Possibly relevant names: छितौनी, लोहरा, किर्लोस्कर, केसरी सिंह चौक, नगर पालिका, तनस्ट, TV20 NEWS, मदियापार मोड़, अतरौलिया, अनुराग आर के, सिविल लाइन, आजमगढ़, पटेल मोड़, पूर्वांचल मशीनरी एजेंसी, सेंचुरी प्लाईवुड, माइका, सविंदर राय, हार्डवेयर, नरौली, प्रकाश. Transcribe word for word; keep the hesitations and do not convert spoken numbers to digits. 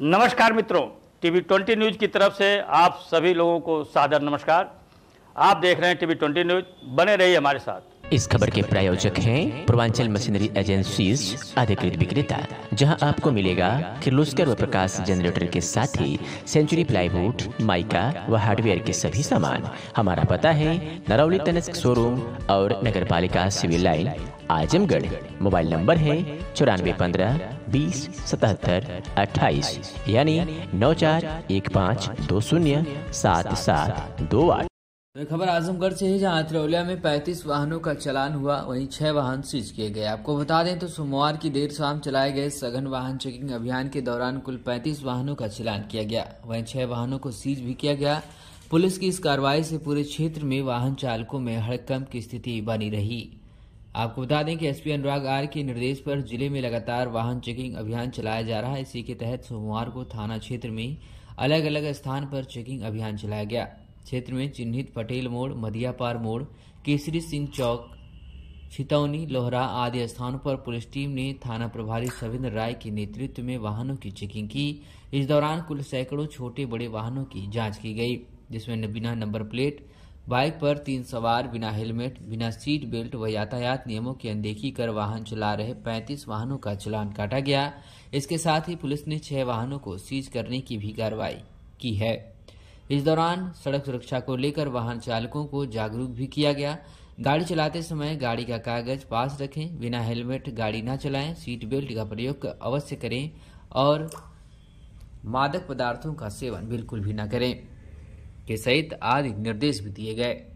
नमस्कार मित्रों, TV twenty news की तरफ से आप सभी लोगों को सादर नमस्कार। आप देख रहे हैं टीवी ट्वेंटी न्यूज़, बने रहिए हमारे साथ। इस खबर के प्रायोजक हैं पूर्वांचल मशीनरी एजेंसी अधिकृत विक्रेता, जहां आपको मिलेगा किर्लोस्कर व प्रकाश जनरेटर के साथ ही सेंचुरी प्लाईवुड, माइका व हार्डवेयर के सभी सामान। हमारा पता है नरौली तनस्ट शोरूम और नगर पालिका सिविल लाइन आजमगढ़। Mobile number है चौरानवे पंद्रह बीस सतहत्तर अट्ठाईस, यानी नौ चार एक पाँच दो शून्य सात सात दो आठ। खबर आजमगढ़ से है, जहां अतरौलिया में पैंतीस वाहनों का चलान हुआ, वहीं छह वाहन सीज किए गए। आपको बता दें तो सोमवार की देर शाम चलाए गए सघन वाहन चेकिंग अभियान के दौरान कुल पैंतीस वाहनों का चलान किया गया, वहीं छह वाहनों को सीज भी किया गया। पुलिस की इस कार्रवाई से पूरे क्षेत्र में वाहन चालकों में हड़कंप की स्थिति बनी रही। आपको बता दें कि एसपी अनुराग आर के निर्देश पर जिले में लगातार वाहन चेकिंग अभियान चलाया जा रहा है। इसी के तहत सोमवार को थाना क्षेत्र में अलग अलग स्थान पर चेकिंग अभियान चलाया गया। क्षेत्र में चिन्हित पटेल मोड़, मदियापार मोड़, केसरी सिंह चौक, छितौनी, लोहरा आदि स्थानों पर पुलिस टीम ने थाना प्रभारी सविंदर राय के नेतृत्व में वाहनों की चेकिंग की। इस दौरान कुल सैकड़ों छोटे बड़े वाहनों की जाँच की गई, जिसमें बिना नंबर प्लेट बाइक पर तीन सवार, बिना हेलमेट, बिना सीट बेल्ट व यातायात नियमों की अनदेखी कर वाहन चला रहे पैंतीस वाहनों का चलान काटा गया। इसके साथ ही पुलिस ने छह वाहनों को सीज करने की भी कार्रवाई की है। इस दौरान सड़क सुरक्षा को लेकर वाहन चालकों को जागरूक भी किया गया। गाड़ी चलाते समय गाड़ी का कागज पास रखें, बिना हेलमेट गाड़ी न चलाएं, सीट बेल्ट का प्रयोग अवश्य करें और मादक पदार्थों का सेवन बिल्कुल भी न करें के सहित आदि निर्देश भी दिए गए।